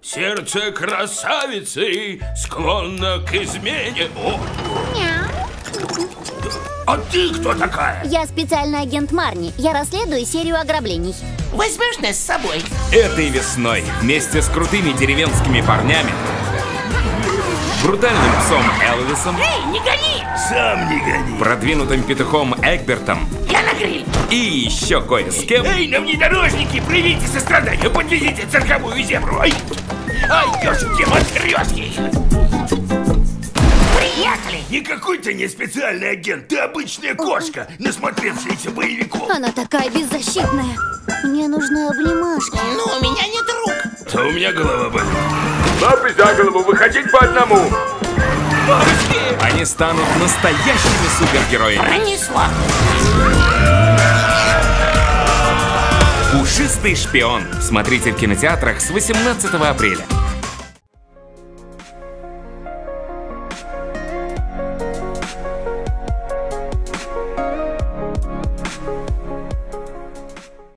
Сердце красавицы склонно к измене. О. А ты кто такая? Я специальный агент Марни. Я расследую серию ограблений. Возьмешь нас с собой? Этой весной вместе с крутыми деревенскими парнями, брутальным псом Элвисом, эй, не гони! Сам не гони! Продвинутым петухом Экбертом, я на гриль! И еще кое с кем. Эй, на внедорожнике, проявите сострадание, подвезите цирковую зебру! Ай, ёшки, матрёшки! Приехали! Никакой ты не специальный агент, ты обычная кошка, насмотревшаяся боевиков. Она такая беззащитная. Мне нужна обнимашка. Но у меня нет рук. А у меня голова болит. Лапы за голову, выходить по одному. Бабушки! Они станут настоящими супергероями. Пронесло. Ушистый шпион. Смотрите в кинотеатрах с 18 апреля.